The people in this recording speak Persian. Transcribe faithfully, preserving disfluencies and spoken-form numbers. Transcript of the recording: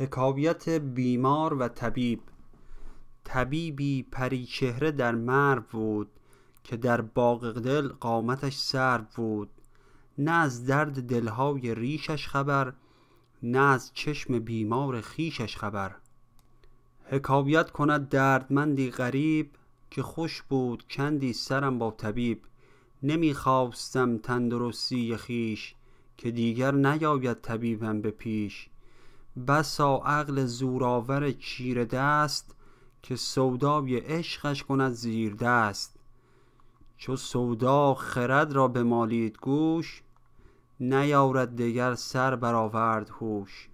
حکایت بیمار و طبیب. طبیبی پریچهره در مرو بود، که در باغ دل قامتش سرو بود. نه از درد دلهای ریشش خبر، نه از چشم بیمار خیشش خبر. حکایت کند دردمندی غریب، که خوش بود چندی سرم با طبیب. نمیخواستم تندرستی خیش، که دیگر نیاید طبیبم به پیش. بسا عقل زورآور چیره دست، که سودای عشقش کند زیر دست. چو سودا خرد را بمالید گوش، نیارد دگر سر برآورد هوش.